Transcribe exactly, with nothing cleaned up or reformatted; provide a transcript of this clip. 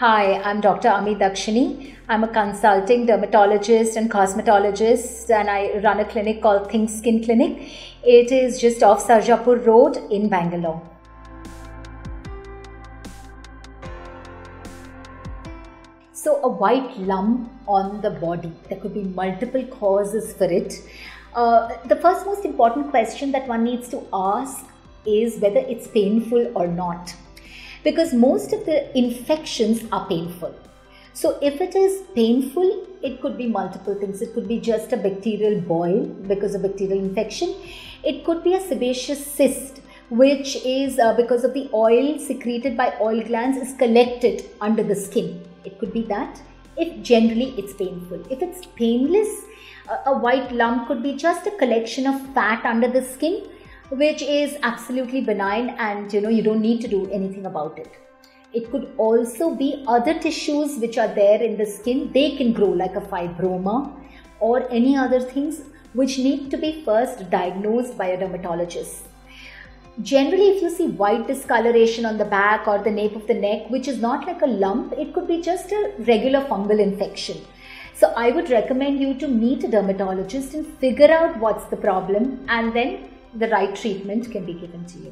Hi, I'm Doctor Amee Dakshini. I'm a consulting dermatologist and cosmetologist, and I run a clinic called Think Skin Clinic. It is just off Sarjapur Road in Bangalore. So a white lump on the body, there could be multiple causes for it. Uh, the first most important question that one needs to ask is whether it's painful or not. Because most of the infections are painful. So if it is painful, it could be multiple things. It could be just a bacterial boil because of bacterial infection. It could be a sebaceous cyst, which is uh, because of the oil secreted by oil glands is collected under the skin. It could be that. If generally it's painful. If it's painless, a, a white lump could be just a collection of fat under the skin, which is absolutely benign, and you know you don't need to do anything about it. It could also be other tissues which are there in the skin. They can grow like a fibroma or any other things which need to be first diagnosed by a dermatologist. Generally, if you see white discoloration on the back or the nape of the neck, which is not like a lump, it could be just a regular fungal infection. So I would recommend you to meet a dermatologist and figure out what's the problem, and then the right treatment can be given to you.